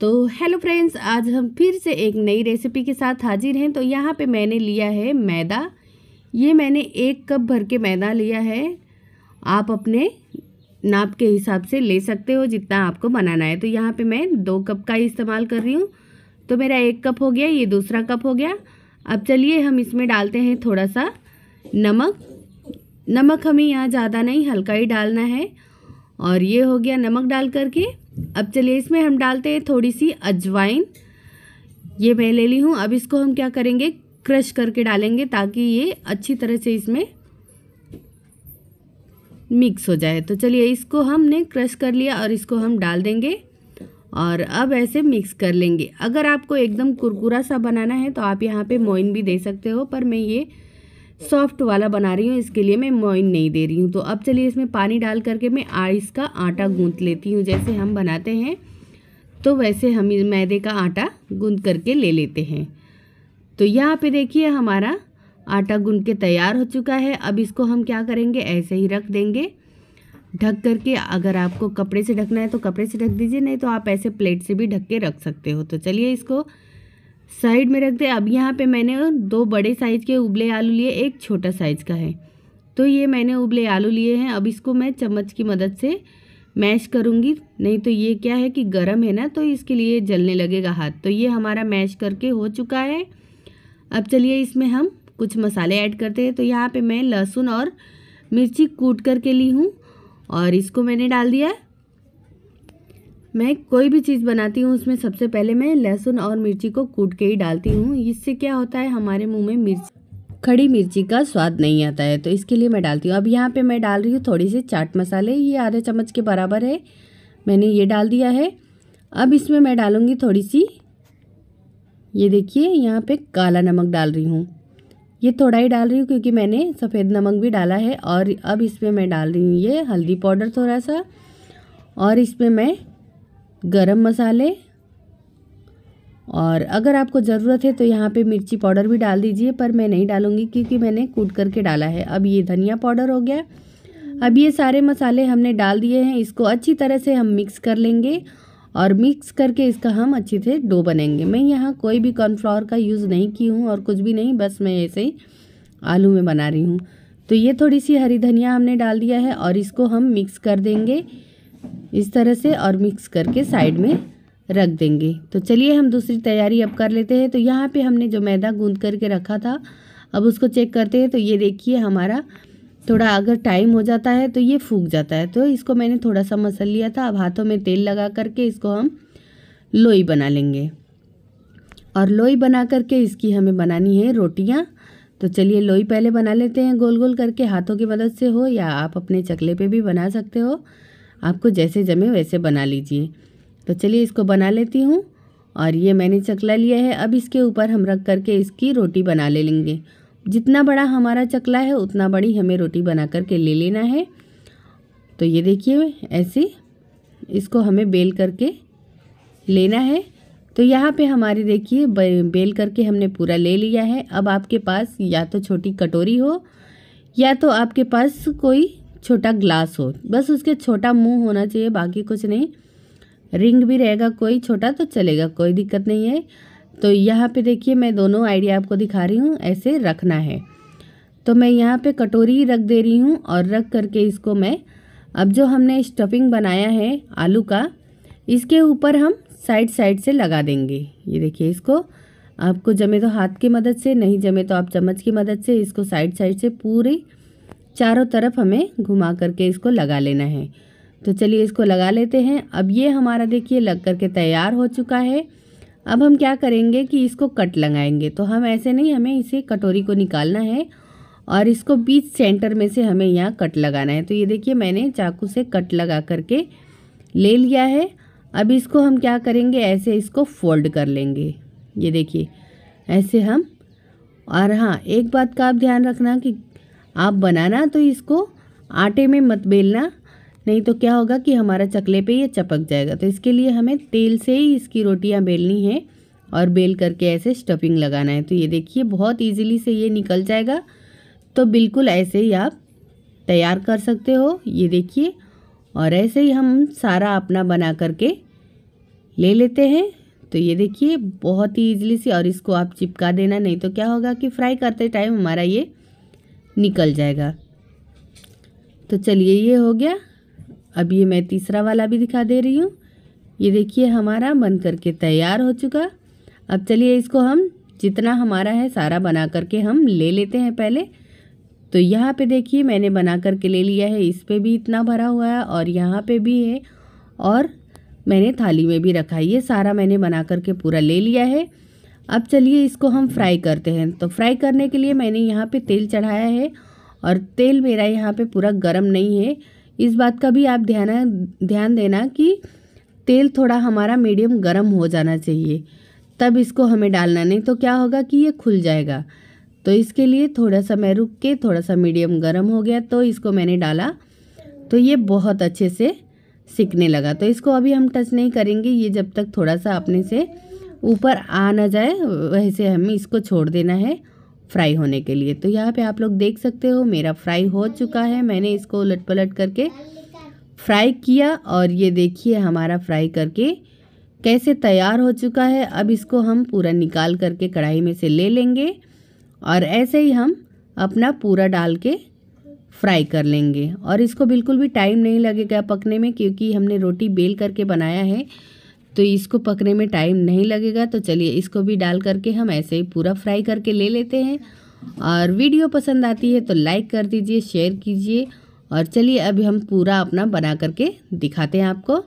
तो hello friends, आज हम फिर से एक नई रेसिपी के साथ हाजिर हैं। तो यहाँ पे मैंने लिया है मैदा। ये मैंने 1 कप भर के मैदा लिया है। आप अपने नाप के हिसाब से ले सकते हो जितना आपको बनाना है। तो यहाँ पे मैं 2 कप का इस्तेमाल कर रही हूँ। तो मेरा 1 कप हो गया, ये दूसरा कप हो गया। अब चलिए हम इसमें डालते हैं थोड़ा सा नमक हमें यहाँ ज़्यादा नहीं, हल्का ही डालना है। और ये हो गया नमक डाल करके। अब चलिए इसमें हम डालते हैं थोड़ी सी अजवाइन, ये मैं ले ली हूँ। अब इसको हम क्या करेंगे, क्रश करके डालेंगे ताकि ये अच्छी तरह से इसमें मिक्स हो जाए। तो चलिए इसको हमने क्रश कर लिया और इसको हम डाल देंगे और अब ऐसे मिक्स कर लेंगे। अगर आपको एकदम कुरकुरा सा बनाना है तो आप यहाँ पे मोइन भी दे सकते हो, पर मैं ये सॉफ्ट वाला बना रही हूँ, इसके लिए मैं मोइन नहीं दे रही हूँ। तो अब चलिए इसमें पानी डाल करके मैं इसका आटा गूँथ लेती हूँ। जैसे हम बनाते हैं तो वैसे हम मैदे का आटा गूँथ करके ले लेते हैं। तो यहाँ पे देखिए हमारा आटा गूँथ के तैयार हो चुका है। अब इसको हम क्या करेंगे, ऐसे ही रख देंगे ढक करके। अगर आपको कपड़े से ढकना है तो कपड़े से ढक दीजिए, नहीं तो आप ऐसे प्लेट से भी ढक के रख सकते हो। तो चलिए इसको साइड में रख दे। अब यहाँ पे मैंने 2 बड़े साइज़ के उबले आलू लिए, एक छोटा साइज़ का है। तो ये मैंने उबले आलू लिए हैं। अब इसको मैं चम्मच की मदद से मैश करूँगी, नहीं तो ये क्या है कि गर्म है ना, तो इसके लिए जलने लगेगा हाथ। तो ये हमारा मैश करके हो चुका है। अब चलिए इसमें हम कुछ मसाले ऐड करते हैं। तो यहाँ पे मैं लहसुन और मिर्ची कूट करके ली हूँ और इसको मैंने डाल दिया। मैं कोई भी चीज़ बनाती हूँ उसमें सबसे पहले मैं लहसुन और मिर्ची को कूट के ही डालती हूँ। इससे क्या होता है, हमारे मुंह में खड़ी मिर्ची का स्वाद नहीं आता है, तो इसके लिए मैं डालती हूँ। अब यहाँ पे मैं डाल रही हूँ थोड़ी सी चाट मसाले, ये आधे चम्मच के बराबर है, मैंने ये डाल दिया है। अब इसमें मैं डालूँगी थोड़ी सी, ये देखिए यहाँ पर काला नमक डाल रही हूँ। ये थोड़ा ही डाल रही हूँ क्योंकि मैंने सफ़ेद नमक भी डाला है। और अब इसमें मैं डाल रही हूँ ये हल्दी पाउडर थोड़ा सा, और इसमें मैं गरम मसाले, और अगर आपको ज़रूरत है तो यहाँ पे मिर्ची पाउडर भी डाल दीजिए, पर मैं नहीं डालूँगी क्योंकि मैंने कूट करके डाला है। अब ये धनिया पाउडर हो गया। अब ये सारे मसाले हमने डाल दिए हैं। इसको अच्छी तरह से हम मिक्स कर लेंगे और मिक्स करके इसका हम अच्छे से डो बनेंगे। मैं यहाँ कोई भी कॉर्नफ्लावर का यूज़ नहीं की हूँ और कुछ भी नहीं, बस मैं ऐसे ही आलू में बना रही हूँ। तो ये थोड़ी सी हरी धनिया हमने डाल दिया है और इसको हम मिक्स कर देंगे इस तरह से, और मिक्स करके साइड में रख देंगे। तो चलिए हम दूसरी तैयारी अब कर लेते हैं। तो यहाँ पे हमने जो मैदा गूंथ करके रखा था, अब उसको चेक करते हैं। तो ये देखिए हमारा थोड़ा अगर टाइम हो जाता है तो ये फूक जाता है, तो इसको मैंने थोड़ा सा मसल लिया था। अब हाथों में तेल लगा करके इसको हम लोई बना लेंगे, और लोई बना करके इसकी हमें बनानी है रोटियाँ। तो चलिए लोई पहले बना लेते हैं गोल गोल करके, हाथों की मदद से हो या आप अपने चकले पे भी बना सकते हो, आपको जैसे जमे वैसे बना लीजिए। तो चलिए इसको बना लेती हूँ, और ये मैंने चकला लिया है। अब इसके ऊपर हम रख करके इसकी रोटी बना ले लेंगे। जितना बड़ा हमारा चकला है उतना बड़ी हमें रोटी बना करके ले लेना है। तो ये देखिए ऐसे इसको हमें बेल करके लेना है। तो यहाँ पे हमारी देखिए बेल करके हमने पूरा ले लिया है। अब आपके पास या तो छोटी कटोरी हो या तो आपके पास कोई छोटा ग्लास हो, बस उसके छोटा मुंह होना चाहिए, बाकी कुछ नहीं। रिंग भी रहेगा कोई छोटा तो चलेगा, कोई दिक्कत नहीं है। तो यहाँ पे देखिए मैं दोनों आइडिया आपको दिखा रही हूँ, ऐसे रखना है। तो मैं यहाँ पे कटोरी रख दे रही हूँ और रख करके इसको मैं अब जो हमने स्टफिंग बनाया है आलू का, इसके ऊपर हम साइड साइड से लगा देंगे। ये देखिए इसको आपको जमे तो हाथ की मदद से, नहीं जमे तो आप चम्मच की मदद से इसको साइड साइड से पूरी चारों तरफ हमें घुमा करके इसको लगा लेना है। तो चलिए इसको लगा लेते हैं। अब ये हमारा देखिए लग करके तैयार हो चुका है। अब हम क्या करेंगे कि इसको कट लगाएंगे। तो हम ऐसे नहीं, हमें इसे कटोरी को निकालना है और इसको बीच सेंटर में से हमें यहाँ कट लगाना है। तो ये देखिए मैंने चाकू से कट लगा करके ले लिया है। अब इसको हम क्या करेंगे, ऐसे इसको फोल्ड कर लेंगे। ये देखिए ऐसे हम। और हाँ, एक बात का आप ध्यान रखना कि आप बनाना तो इसको आटे में मत बेलना, नहीं तो क्या होगा कि हमारा चकले पे ये चपक जाएगा। तो इसके लिए हमें तेल से ही इसकी रोटियां बेलनी है और बेल करके ऐसे स्टफिंग लगाना है। तो ये देखिए बहुत इजीली से ये निकल जाएगा। तो बिल्कुल ऐसे ही आप तैयार कर सकते हो, ये देखिए। और ऐसे ही हम सारा अपना बना करके ले लेते हैं। तो ये देखिए बहुत ही ईजिली से, और इसको आप चिपका देना, नहीं तो क्या होगा कि फ्राई करते टाइम हमारा ये निकल जाएगा। तो चलिए ये हो गया। अब ये मैं तीसरा वाला भी दिखा दे रही हूँ। ये देखिए हमारा बन करके तैयार हो चुका। अब चलिए इसको हम जितना हमारा है सारा बना करके हम ले लेते हैं पहले। तो यहाँ पे देखिए मैंने बना करके ले लिया है, इस पे भी इतना भरा हुआ है और यहाँ पे भी है और मैंने थाली में भी रखा है। ये सारा मैंने बना करके पूरा ले लिया है। अब चलिए इसको हम फ्राई करते हैं। तो फ्राई करने के लिए मैंने यहाँ पे तेल चढ़ाया है और तेल मेरा यहाँ पे पूरा गर्म नहीं है। इस बात का भी आप ध्यान देना कि तेल थोड़ा हमारा मीडियम गर्म हो जाना चाहिए, तब इसको हमें डालना, नहीं तो क्या होगा कि ये खुल जाएगा। तो इसके लिए थोड़ा सा मैं रुक के, थोड़ा सा मीडियम गर्म हो गया तो इसको मैंने डाला, तो ये बहुत अच्छे से सिकने लगा। तो इसको अभी हम टच नहीं करेंगे, ये जब तक थोड़ा सा अपने से ऊपर आ ना जाए वैसे हमें इसको छोड़ देना है फ्राई होने के लिए। तो यहाँ पे आप लोग देख सकते हो मेरा फ्राई हो चुका है। मैंने इसको उलट पलट करके फ्राई किया और ये देखिए हमारा फ्राई करके कैसे तैयार हो चुका है। अब इसको हम पूरा निकाल करके कढ़ाई में से ले लेंगे और ऐसे ही हम अपना पूरा डाल के फ्राई कर लेंगे। और इसको बिल्कुल भी टाइम नहीं लगेगा पकने में, क्योंकि हमने रोटी बेल करके बनाया है तो इसको पकने में टाइम नहीं लगेगा। तो चलिए इसको भी डाल करके हम ऐसे ही पूरा फ्राई करके ले लेते हैं। और वीडियो पसंद आती है तो लाइक कर दीजिए, शेयर कीजिए। और चलिए अभी हम पूरा अपना बना करके दिखाते हैं आपको।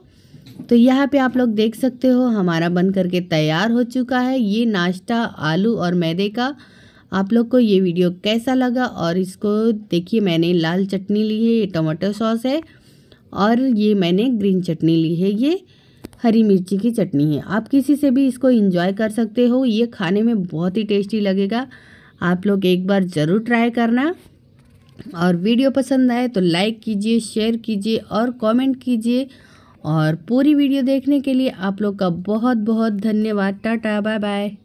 तो यहाँ पे आप लोग देख सकते हो हमारा बन करके तैयार हो चुका है ये नाश्ता आलू और मैदे का। आप लोग को ये वीडियो कैसा लगा? और इसको देखिए मैंने लाल चटनी ली है, ये टमाटो सॉस है, और ये मैंने ग्रीन चटनी ली है, ये हरी मिर्ची की चटनी है। आप किसी से भी इसको एंजॉय कर सकते हो, ये खाने में बहुत ही टेस्टी लगेगा। आप लोग एक बार ज़रूर ट्राई करना। और वीडियो पसंद आए तो लाइक कीजिए, शेयर कीजिए और कमेंट कीजिए। और पूरी वीडियो देखने के लिए आप लोग का बहुत बहुत धन्यवाद। Tata bye bye.